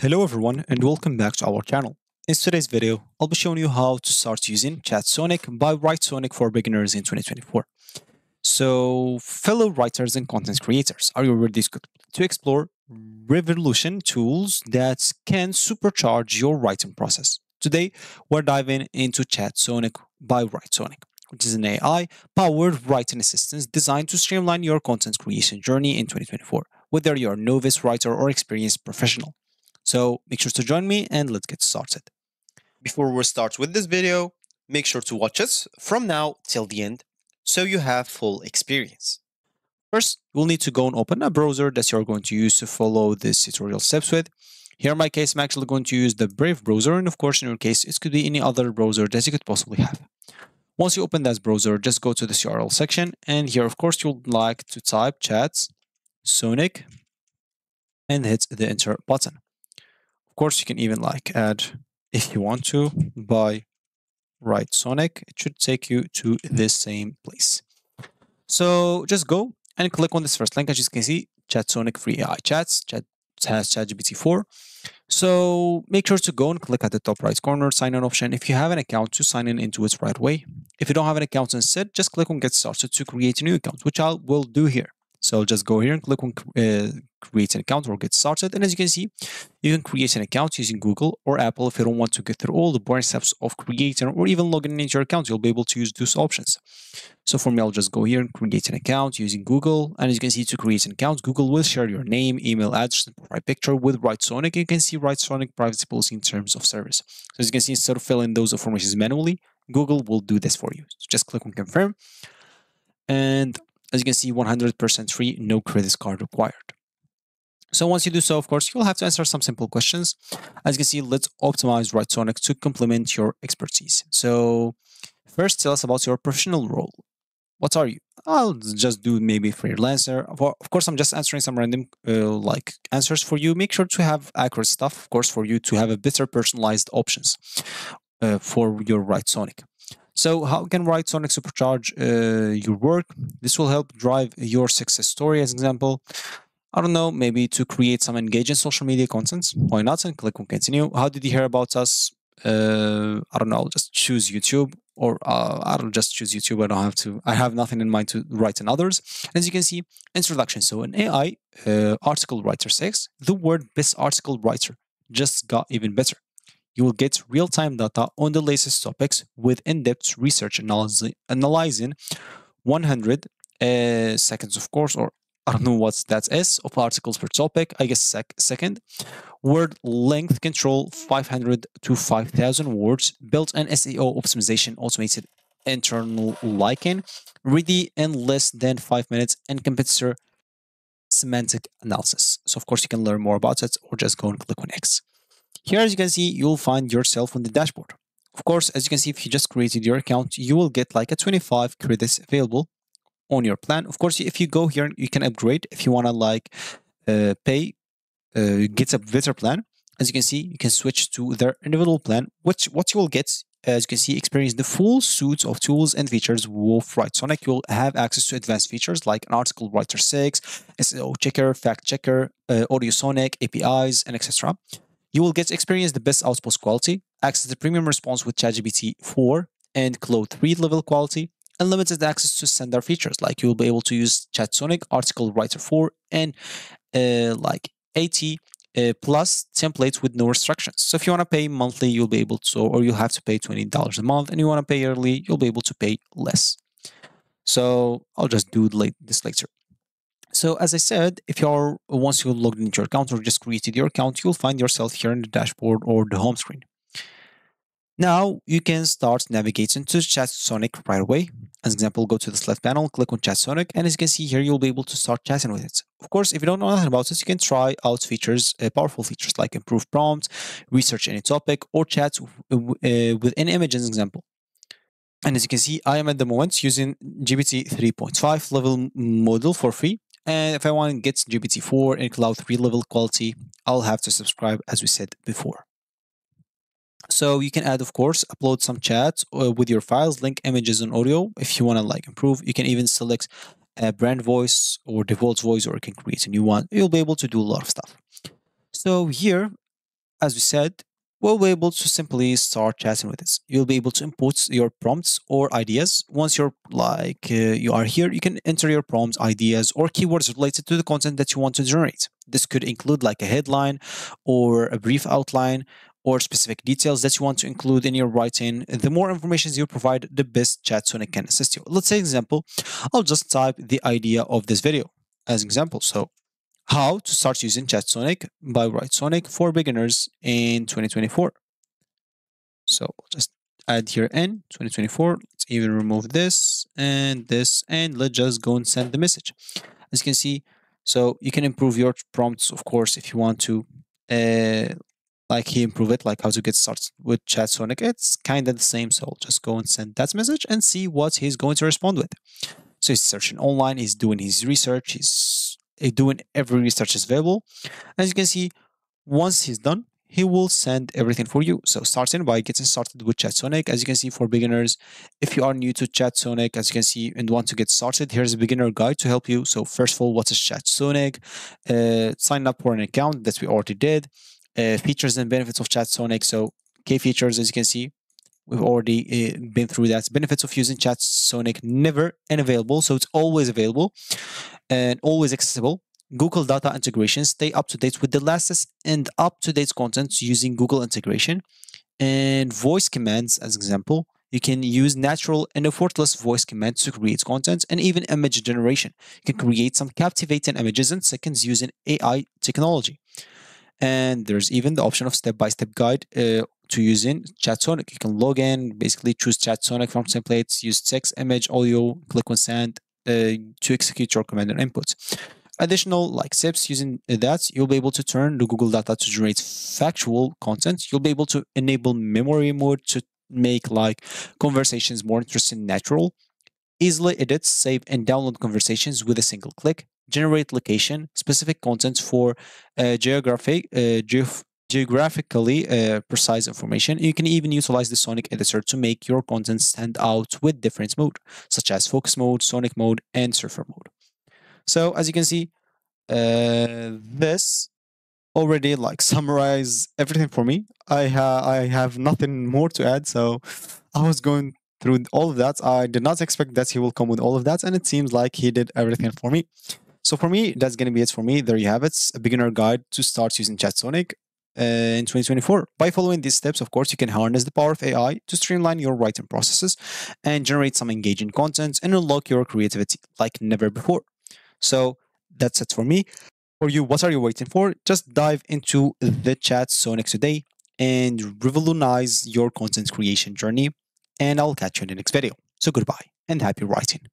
Hello everyone and welcome back to our channel. In today's video, I'll be showing you how to start using Chatsonic by Writesonic for beginners in 2024. So, fellow writers and content creators, are you ready to explore revolution tools that can supercharge your writing process? Today, we're diving into Chatsonic by Writesonic, which is an AI-powered writing assistant designed to streamline your content creation journey in 2024, whether you're a novice writer or experienced professional. So make sure to join me and let's get started. Before we start with this video, make sure to watch it from now till the end so you have full experience. First, we'll need to go and open a browser that you're going to use to follow this tutorial steps with. Here in my case, I'm actually going to use the Brave browser, and of course in your case, it could be any other browser that you could possibly have. Once you open that browser, just go to the URL section, and here of course you'll like to type Chatsonic and hit the enter button. Of course, you can even like add, if you want to, by Writesonic. It should take you to this same place. So just go and click on this first link. As you can see, Chatsonic free AI chats. Chat has ChatGPT 4. So make sure to go and click at the top right corner sign in option. If you have an account, to sign in into it right away. If you don't have an account instead, just click on get started to create a new account, which I will do here. So just go here and click on create an account or get started. And as you can see, you can create an account using Google or Apple. If you don't want to get through all the boring steps of creating or even logging into your account, you'll be able to use those options. So for me, I'll just go here and create an account using Google. And as you can see, to create an account, Google will share your name, email address, and profile picture with Writesonic. You can see Writesonic privacy policy in terms of service. So as you can see, instead of filling those informations manually, Google will do this for you. So just click on confirm. And as you can see, 100% free, no credit card required. So once you do so, of course, you'll have to answer some simple questions. As you can see, let's optimize Writesonic to complement your expertise. So first, tell us about your professional role. What are you? I'll just do maybe freelancer. Of course, I'm just answering some random answers for you. Make sure to have accurate stuff, of course, for you to have a better personalized options for your Writesonic. So how can Writesonic supercharge your work? This will help drive your success story, as an example. I don't know, maybe to create some engaging social media contents. Why not? And click on continue. How did you hear about us? I don't know, I'll just choose YouTube, or I'll just choose YouTube. I have nothing in mind to write in others. As you can see, introduction. So an AI article writer 6, the word best article writer just got even better. You will get real-time data on the latest topics with in-depth research analyzing 100 seconds, of course, or I don't know what that is, of articles per topic, I guess second. Word length control 500 to 5,000 words, built-in SEO optimization, automated internal linking, ready in less than 5 minutes, and competitor semantic analysis. So, of course, you can learn more about it or just go and click on X. Here, as you can see, you'll find yourself on the dashboard. Of course, as you can see, if you just created your account, you will get like a 25 credits available on your plan. Of course, if you go here, you can upgrade if you want to like pay, get a better plan. As you can see, you can switch to their individual plan, which what you will get, as you can see, experience the full suite of tools and features of Writesonic. You'll have access to advanced features like an article writer 6, SEO checker, fact checker, Writesonic, APIs, and etc. You will get to experience the best outpost quality, access to premium response with ChatGPT 4 and Claude 3 level quality, and limited access to standard features. Like you'll be able to use Chatsonic, Article Writer 4, and like 80 plus templates with no restrictions. So if you want to pay monthly, you'll be able to, or you'll have to pay $20 a month, and you want to pay yearly, you'll be able to pay less. So I'll just do this later. So as I said, if you're once you logged into your account or just created your account, you'll find yourself here in the dashboard or the home screen. Now you can start navigating to Chatsonic right away. As an example, go to this left panel, click on Chatsonic, and as you can see here, you'll be able to start chatting with it. Of course, if you don't know anything about it, you can try out features, powerful features like improve prompts, research any topic, or chat with an image, as an example. And as you can see, I am at the moment using GPT 3.5 level model for free. And if I want to get GPT 4 and Cloud 3 level quality, I'll have to subscribe, as we said before. So you can add, of course, upload some chats with your files, link images and audio. If you want to like improve, you can even select a brand voice or default voice, or you can create a new one. You'll be able to do a lot of stuff. So here, as we said, we'll be able to simply start chatting with it. You'll be able to input your prompts or ideas. Once you're you are here, you can enter your prompts, ideas, or keywords related to the content that you want to generate. This could include like a headline or a brief outline or specific details that you want to include in your writing. The more information you provide, the best Chatsonic can assist you. Let's say, example, I'll just type the idea of this video as example. So, how to start using Chatsonic by Writesonic for beginners in 2024. So just add here in 2024. Let's even remove this, and let's just go and send the message. As you can see, so you can improve your prompts, of course, if you want to, like he improve it, like how to get started with Chatsonic. It's kind of the same. So I'll just go and send that message and see what he's going to respond with. So he's searching online, he's doing his research, he's doing every research is available. As you can see, once he's done, he will send everything for you. So starting by getting started with Chatsonic, as you can see, for beginners. If you are new to Chatsonic, as you can see, and want to get started, here's a beginner guide to help you. So first of all, what is Chatsonic? Sign up for an account that we already did. Features and benefits of Chatsonic. So key features, as you can see, we've already been through that. Benefits of using Chatsonic, never unavailable. So it's always available and always accessible. Google data integration. Stay up to date with the latest and up to date content using Google integration. And voice commands, as example, you can use natural and effortless voice commands to create content, and even image generation. You can create some captivating images in seconds using AI technology. And there's even the option of step-by-step guide to using Chatsonic. You can log in, basically choose Chatsonic from templates, use text, image, audio, click on send to execute your command and input. Additional like tips using that, you'll be able to turn the Google data to generate factual content. You'll be able to enable memory mode to make like conversations more interesting, natural. Easily edit, save, and download conversations with a single click. Generate location-specific content for geographically precise information. You can even utilize the Sonic editor to make your content stand out with different modes, such as focus mode, Sonic mode, and surfer mode. So as you can see, this already like summarizes everything for me. I have nothing more to add, so I was going through all of that. I did not expect that he will come with all of that, and it seems like he did everything for me. So for me, that's going to be it for me. There you have it. A beginner guide to start using Chatsonic in 2024. By following these steps, of course, you can harness the power of AI to streamline your writing processes and generate some engaging content and unlock your creativity like never before. So that's it for me. For you, what are you waiting for? Just dive into the Chatsonic today and revolutionize your content creation journey. And I'll catch you in the next video. So goodbye and happy writing.